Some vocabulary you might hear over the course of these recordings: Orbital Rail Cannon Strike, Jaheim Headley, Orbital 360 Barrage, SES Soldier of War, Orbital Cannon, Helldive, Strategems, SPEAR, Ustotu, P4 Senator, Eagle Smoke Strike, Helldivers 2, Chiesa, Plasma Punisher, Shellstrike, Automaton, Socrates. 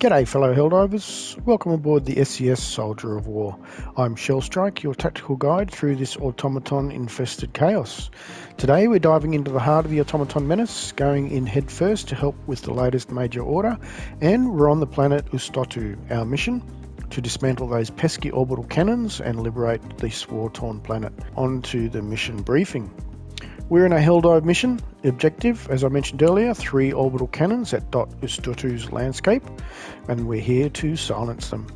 G'day fellow Helldivers, welcome aboard the SES Soldier of War. I'm Shellstrike, your tactical guide through this automaton infested chaos. Today we're diving into the heart of the automaton menace, going in head first to help with the latest major order, and we're on the planet Ustotu. Our mission? To dismantle those pesky orbital cannons and liberate this war-torn planet. On to the mission briefing. We're in a helldive mission. Objective, as I mentioned earlier, 3 orbital cannons that dot Ustotu's landscape, and we're here to silence them.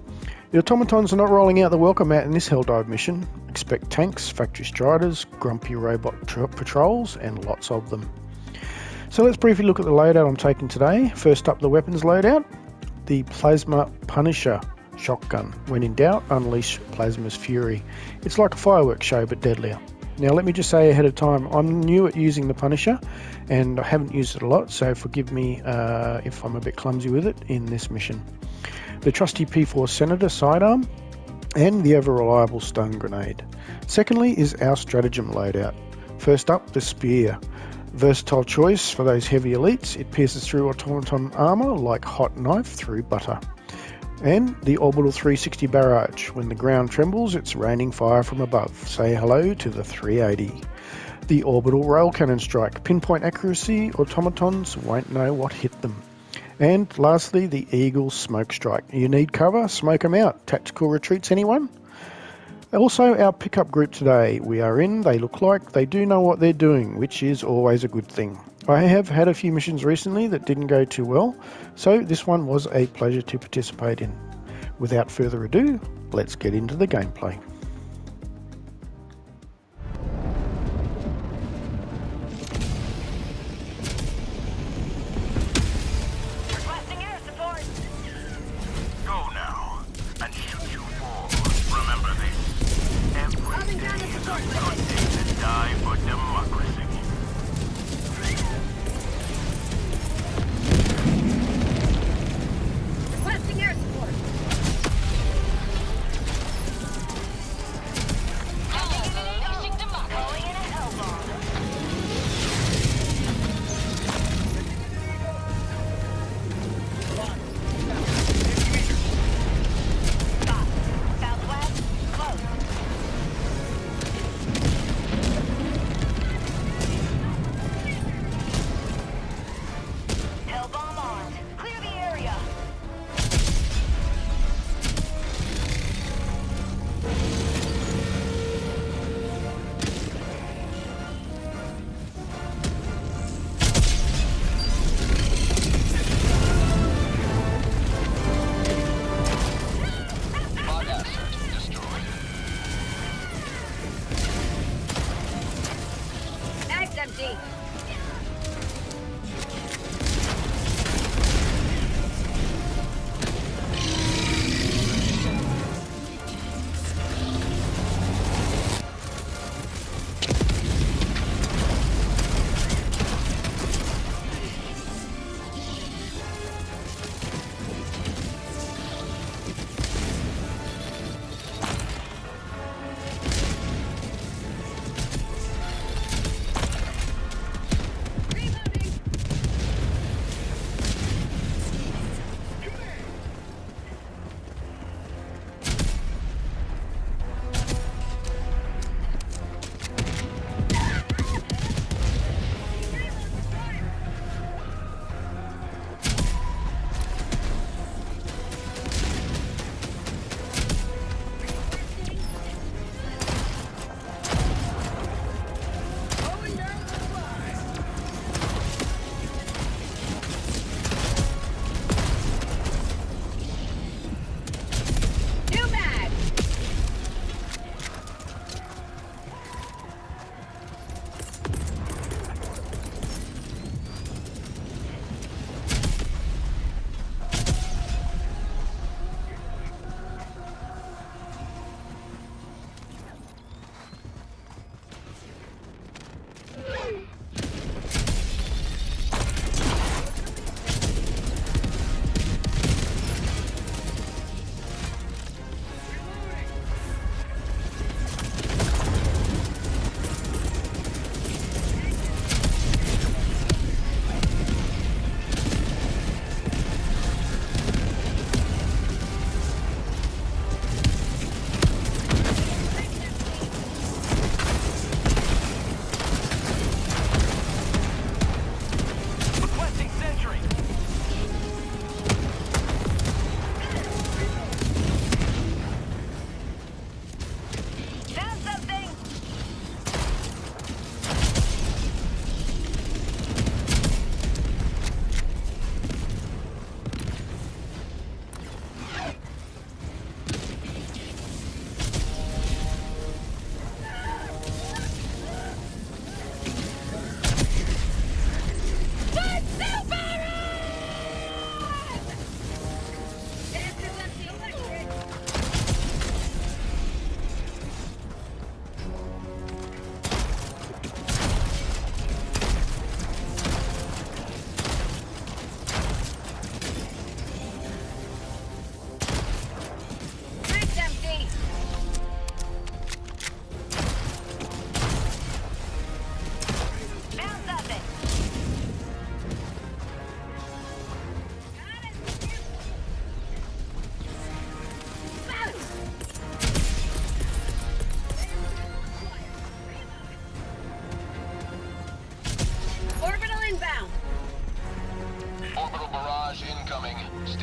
The automatons are not rolling out the welcome mat in this helldive mission. Expect tanks, factory striders, grumpy robot patrols, and lots of them. So let's briefly look at the loadout I'm taking today. First up, the weapons loadout, the Plasma Punisher shotgun. When in doubt, unleash Plasma's fury. It's like a fireworks show, but deadlier. Now let me just say ahead of time, I'm new at using the Punisher and I haven't used it a lot, so forgive me if I'm a bit clumsy with it in this mission. The trusty P4 Senator sidearm and the ever-reliable stun grenade. Secondly is our Stratagem loadout. First up, the SPEAR. Versatile choice for those heavy elites. It pierces through automaton armour like hot knife through butter. And the Orbital 360 Barrage. When the ground trembles, it's raining fire from above. Say hello to the 380. The Orbital Rail Cannon Strike. Pinpoint accuracy, automatons won't know what hit them. And lastly, the Eagle Smoke Strike. You need cover, smoke them out. Tactical retreats, anyone? Also, our pickup group today. We are in, they look like, they do know what they're doing, which is always a good thing. I have had a few missions recently that didn't go too well, so this one was a pleasure to participate in. Without further ado, let's get into the gameplay.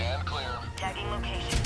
Stand clear. Tagging location.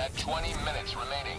at 20 minutes remaining.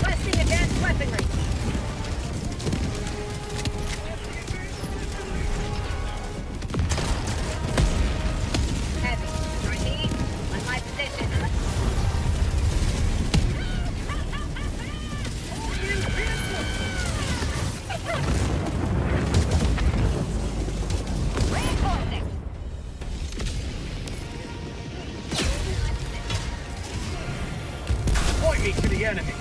Requesting advanced weaponry. Heavy. Proceed on my position. Point me to the enemy.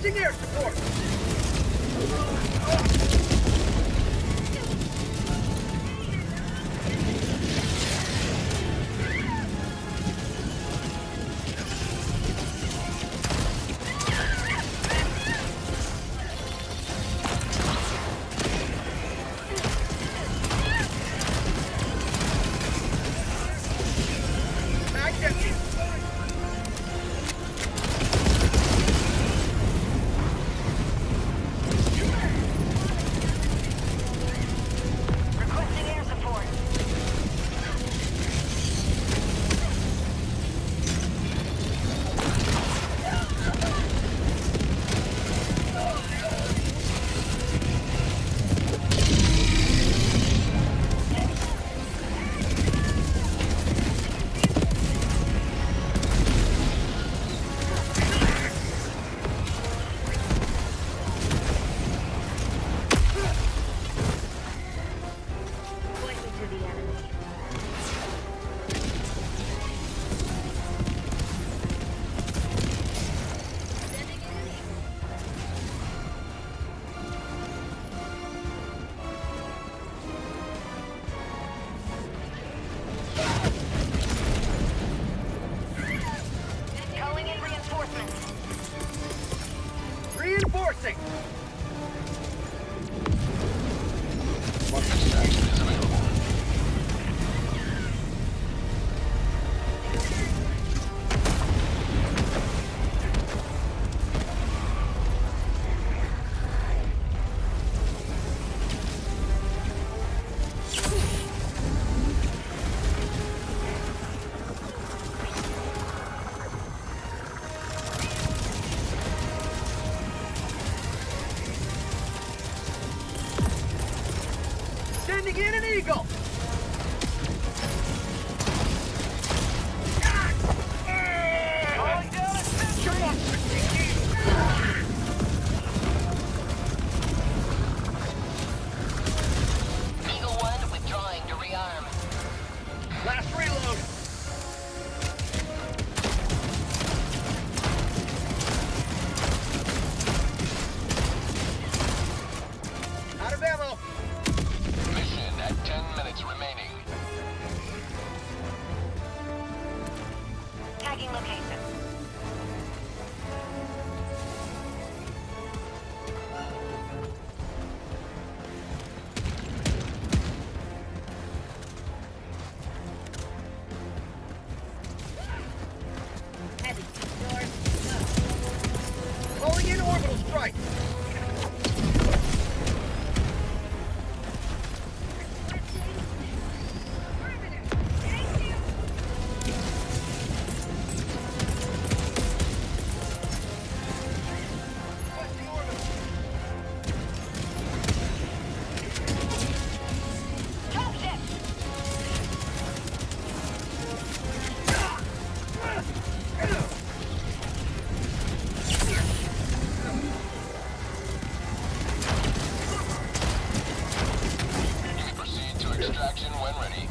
Engineer support! Reinforcing! Sending in an eagle! when ready.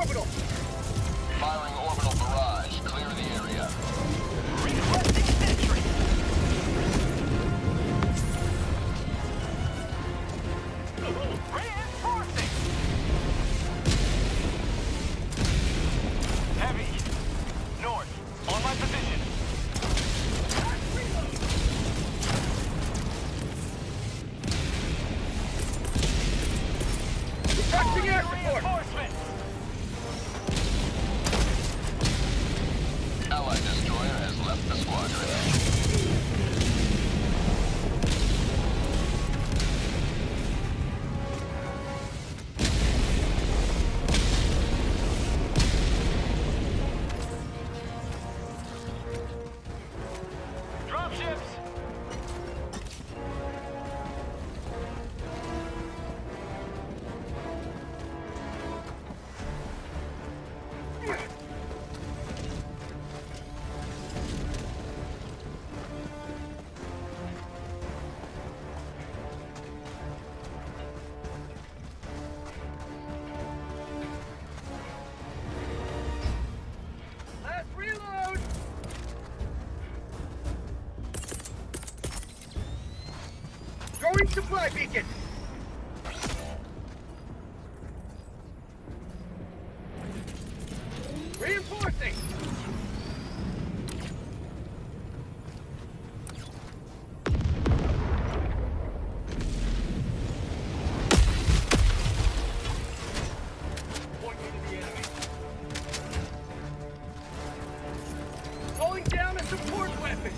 Orbital. Firing orbital barrage. Clear the area. Requesting sentry. Reinforcing. Heavy. North. On my position. Requesting air support. Reinforcement. The squadron. Supply beacon! Reinforcing! Pointing to the enemy. Pulling down a support weapon!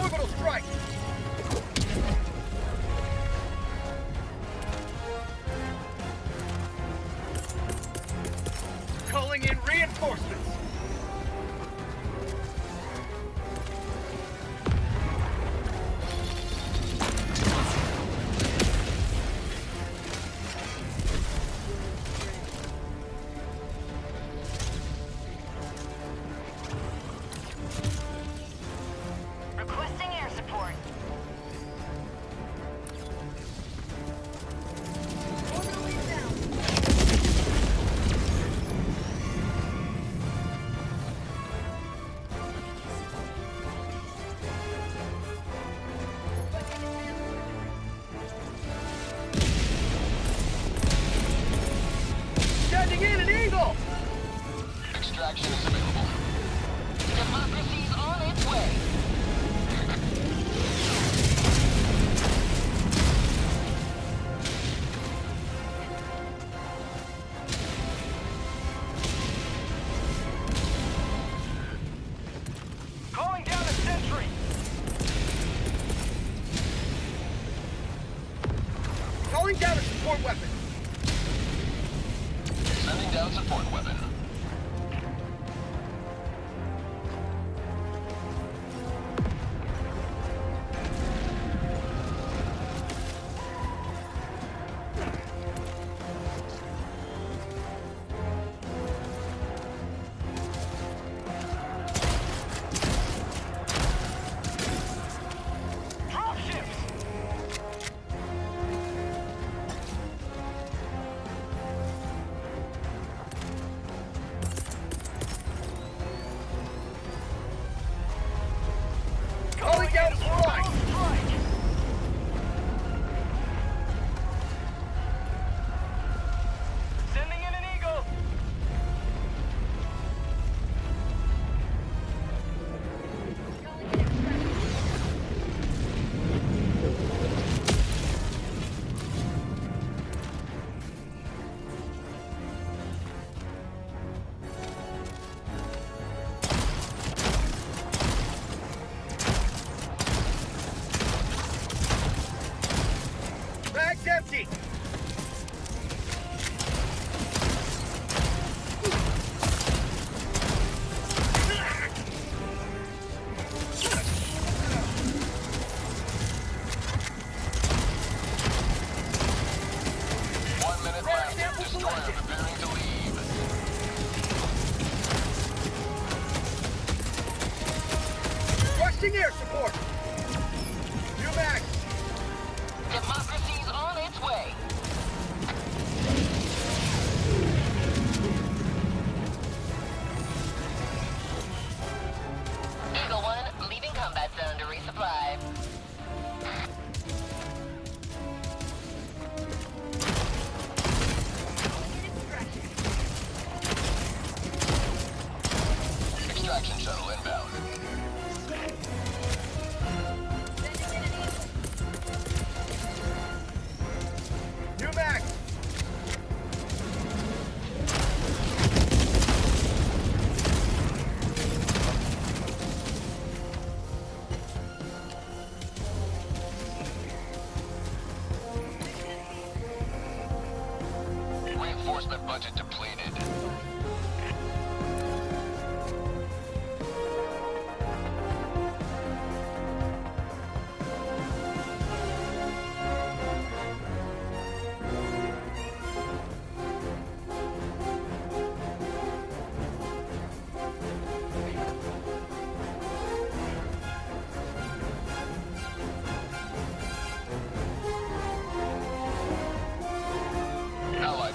Orbital strike! Calling in reinforcements!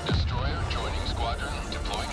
Destroyer joining squadron, deploying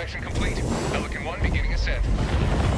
extraction complete. Pelican 1 beginning ascent.